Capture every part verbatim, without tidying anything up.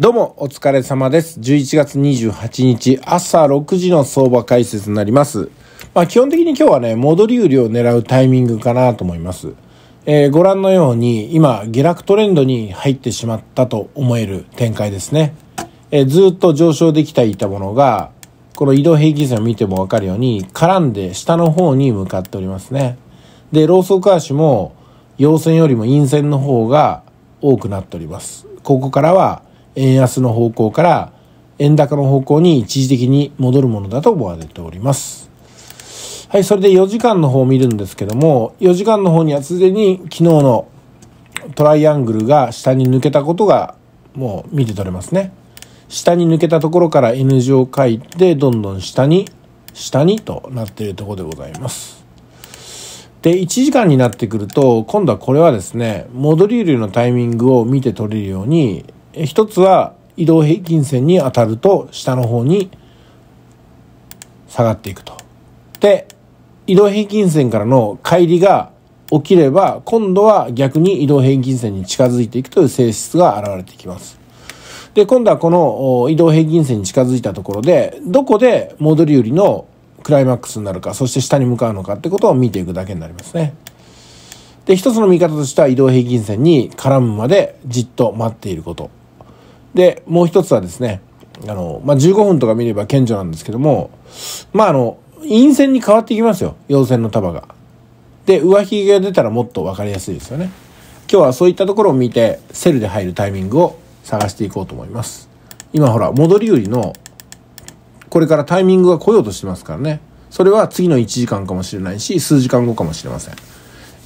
どうもお疲れ様です。じゅういちがつにじゅうはちにち朝ろくじの相場解説になります。まあ基本的に今日はね、戻り売りを狙うタイミングかなと思います。えー、ご覧のように今下落トレンドに入ってしまったと思える展開ですね。えー、ずっと上昇できていたものが、この移動平均線を見てもわかるように絡んで下の方に向かっておりますね。で、ローソク足も陽線よりも陰線の方が多くなっております。ここからは円安の方向から円高の方向に一時的に戻るものだと思われております。はい、それでよじかんの方を見るんですけども、よじかんの方にはすでに昨日のトライアングルが下に抜けたことがもう見て取れますね。下に抜けたところから N 字を書いて、どんどん下に、下にとなっているところでございます。で、いちじかんになってくると、今度はこれはですね、戻り売りのタイミングを見て取れるように、一つは移動平均線に当たると下の方に下がっていくと。で、移動平均線からの乖離が起きれば、今度は逆に移動平均線に近づいていくという性質が現れてきます。で、今度はこの移動平均線に近づいたところで、どこで戻り売りのクライマックスになるか、そして下に向かうのかってことを見ていくだけになりますね。で、一つの見方としては移動平均線に絡むまでじっと待っていること。で、もう一つはですね、あの、まあ、じゅうごふんとか見れば顕著なんですけども、まあ、あの、陰線に変わっていきますよ、陽線の束が。で、上髭が出たらもっと分かりやすいですよね。今日はそういったところを見て、セルで入るタイミングを探していこうと思います。今ほら、戻り売りの、これからタイミングが来ようとしてますからね。それは次のいちじかんかもしれないし、数時間後かもしれません。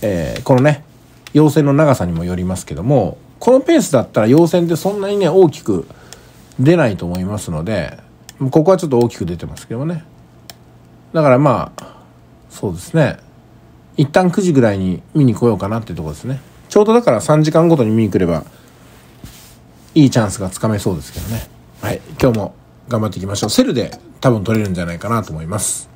えー、このね、陽線の長さにもよりますけども、このペースだったら陽線ってそんなにね、大きく出ないと思いますので、ここはちょっと大きく出てますけどもね。だからまあ、そうですね。一旦くじぐらいに見に来ようかなっていうところですね。ちょうどだからさんじかんごとに見に来れば、いいチャンスがつかめそうですけどね。はい。今日も頑張っていきましょう。セルで多分取れるんじゃないかなと思います。